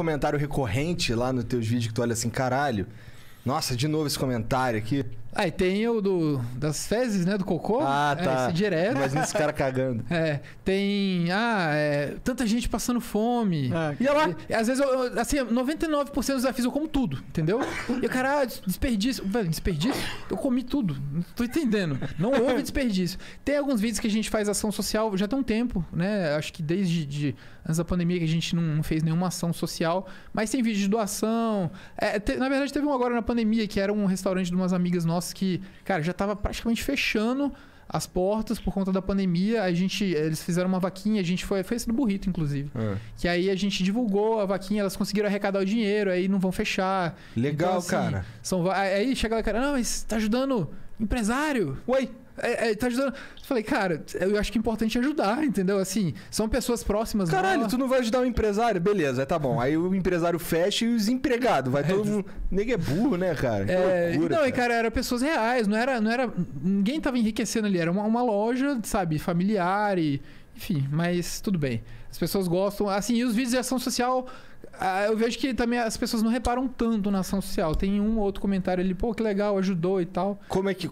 comentário recorrente lá nos teus vídeos que tu olha assim, caralho, nossa, de novo esse comentário aqui. Ah, e tem o das fezes, né? Do cocô. Ah, tá. Esse direto. Imagina esse cara cagando. É, tem... Ah, é, tanta gente passando fome. Ah, e lá? Às vezes, eu, assim, 99% dos desafios eu como tudo, entendeu? E o cara, desperdício. Velho, desperdício? Eu comi tudo. Não tô entendendo. Não houve desperdício. Tem alguns vídeos que a gente faz ação social já tem um tempo, né? Acho que desde antes da pandemia que a gente não fez nenhuma ação social. Mas tem vídeo de doação. É, na verdade, teve um agora na pandemia que era um restaurante de umas amigas nossas que, cara, já tava praticamente fechando as portas por conta da pandemia. Eles fizeram uma vaquinha, a gente foi esse do burrito, inclusive. É. Que aí a gente divulgou a vaquinha, elas conseguiram arrecadar o dinheiro, aí não vão fechar. Legal, então, assim, cara. Aí chega lá, cara, não, mas tá ajudando empresário. Oi. Tá ajudando. Eu falei, cara, eu acho que é importante ajudar, entendeu? Assim, são pessoas próximas. Caralho, tu não vai ajudar um empresário? Beleza, tá bom. Aí o empresário fecha e os empregados. Vai todo mundo. Nego é burro, né, cara? Que loucura, não, e cara, eram pessoas reais. Não era... Ninguém tava enriquecendo ali. Era uma loja, sabe, familiar e... Enfim, mas tudo bem. As pessoas gostam. Assim, e os vídeos de ação social... Eu vejo que também as pessoas não reparam tanto na ação social. Tem um ou outro comentário ali, pô, que legal, ajudou e tal. Como é que...